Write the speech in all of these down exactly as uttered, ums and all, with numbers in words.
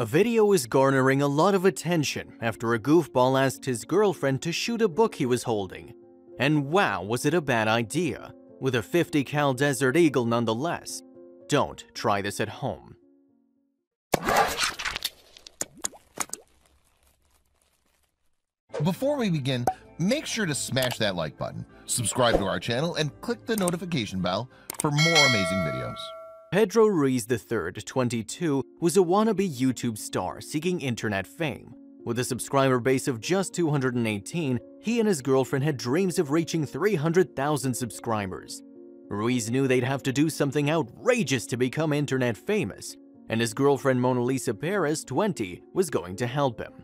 A video is garnering a lot of attention after a goofball asked his girlfriend to shoot a book he was holding. And wow, was it a bad idea, with a fifty cal Desert Eagle nonetheless. Don't try this at home. Before we begin, make sure to smash that like button, subscribe to our channel, and click the notification bell for more amazing videos. Pedro Ruiz the third, twenty-two, was a wannabe YouTube star seeking internet fame. With a subscriber base of just two hundred eighteen, he and his girlfriend had dreams of reaching three hundred thousand subscribers. Ruiz knew they'd have to do something outrageous to become internet famous, and his girlfriend Monalisa Perez, twenty, was going to help him.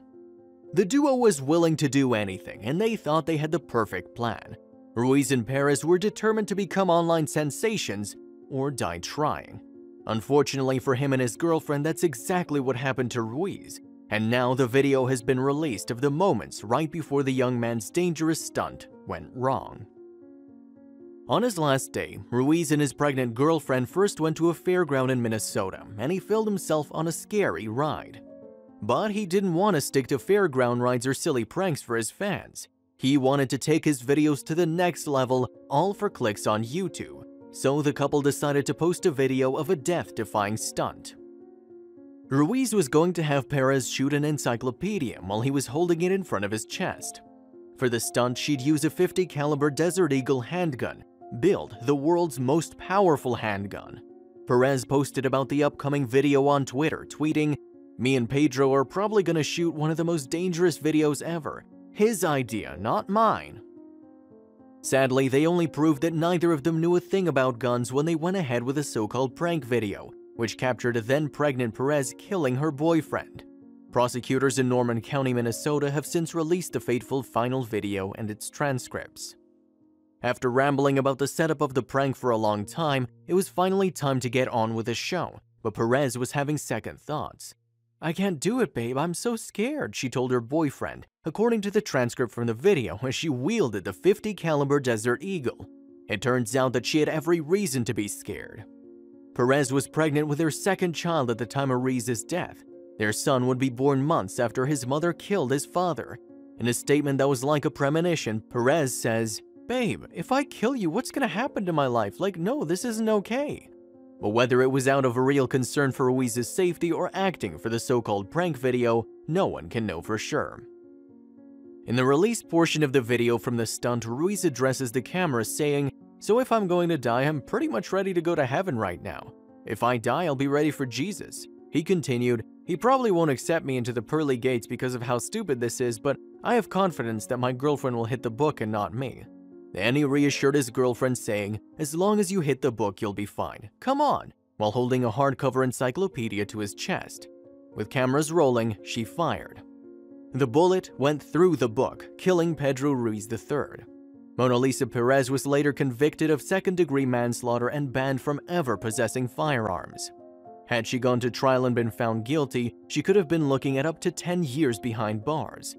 The duo was willing to do anything, and they thought they had the perfect plan. Ruiz and Perez were determined to become online sensations or die trying. Unfortunately for him and his girlfriend, that's exactly what happened to Ruiz, and now the video has been released of the moments right before the young man's dangerous stunt went wrong. On his last day, Ruiz and his pregnant girlfriend first went to a fairground in Minnesota, and he filled himself on a scary ride. But he didn't want to stick to fairground rides or silly pranks for his fans. He wanted to take his videos to the next level, all for clicks on YouTube. So the couple decided to post a video of a death-defying stunt. Ruiz was going to have Perez shoot an encyclopedia while he was holding it in front of his chest. For the stunt, she'd use a fifty caliber Desert Eagle handgun, billed the world's most powerful handgun. Perez posted about the upcoming video on Twitter, tweeting, "Me and Pedro are probably gonna shoot one of the most dangerous videos ever. His idea, not mine." Sadly, they only proved that neither of them knew a thing about guns when they went ahead with a so-called prank video, which captured a then-pregnant Perez killing her boyfriend. Prosecutors in Norman County, Minnesota have since released the fateful final video and its transcripts. After rambling about the setup of the prank for a long time, it was finally time to get on with the show, but Perez was having second thoughts. "I can't do it, babe, I'm so scared," she told her boyfriend, according to the transcript from the video, as she wielded the fifty caliber Desert Eagle. It turns out that she had every reason to be scared. Perez was pregnant with her second child at the time of Ruiz's death. Their son would be born months after his mother killed his father. In a statement that was like a premonition, Perez says, "Babe, if I kill you, what's gonna happen to my life? Like, no, this isn't okay." But whether it was out of a real concern for Ruiz's safety or acting for the so-called prank video, no one can know for sure. In the released portion of the video from the stunt, Ruiz addresses the camera saying, "So if I'm going to die, I'm pretty much ready to go to heaven right now. If I die, I'll be ready for Jesus." He continued, "He probably won't accept me into the pearly gates because of how stupid this is, but I have confidence that my girlfriend will hit the book and not me." Then he reassured his girlfriend saying, "As long as you hit the book, you'll be fine. Come on," while holding a hardcover encyclopedia to his chest. With cameras rolling, she fired. The bullet went through the book, killing Pedro Ruiz the third. Monalisa Perez was later convicted of second-degree manslaughter and banned from ever possessing firearms. Had she gone to trial and been found guilty, she could have been looking at up to ten years behind bars.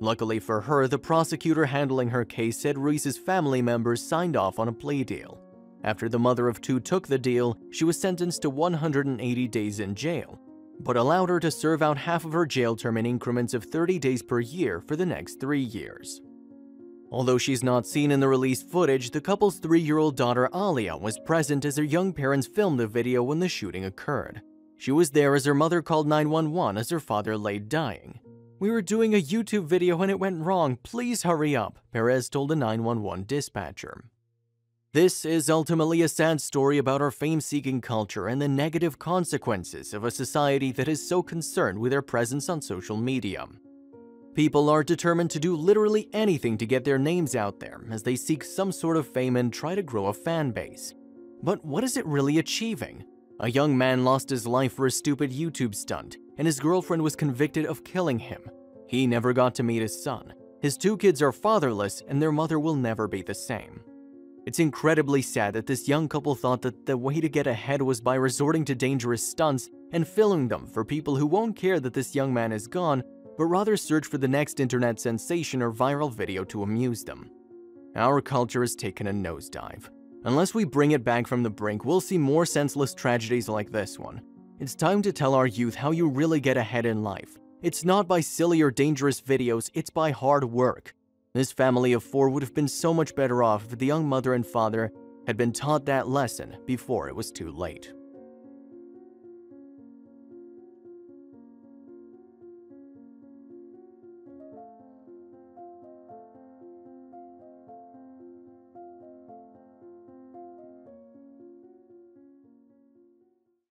Luckily for her, the prosecutor handling her case said Ruiz's family members signed off on a plea deal. After the mother of two took the deal, she was sentenced to one hundred eighty days in jail, but allowed her to serve out half of her jail term in increments of thirty days per year for the next three years. Although she's not seen in the released footage, the couple's three-year-old daughter Alia was present as her young parents filmed the video when the shooting occurred. She was there as her mother called nine one one as her father lay dying. "We were doing a YouTube video and it went wrong, please hurry up," Perez told a nine one one dispatcher. This is ultimately a sad story about our fame-seeking culture and the negative consequences of a society that is so concerned with their presence on social media. People are determined to do literally anything to get their names out there as they seek some sort of fame and try to grow a fan base. But what is it really achieving? A young man lost his life for a stupid YouTube stunt, and his girlfriend was convicted of killing him. He never got to meet his son. His two kids are fatherless, and their mother will never be the same. It's incredibly sad that this young couple thought that the way to get ahead was by resorting to dangerous stunts and filming them for people who won't care that this young man is gone, but rather search for the next internet sensation or viral video to amuse them. Our culture has taken a nosedive. Unless we bring it back from the brink, we'll see more senseless tragedies like this one. It's time to tell our youth how you really get ahead in life. It's not by silly or dangerous videos, it's by hard work. This family of four would have been so much better off if the young mother and father had been taught that lesson before it was too late.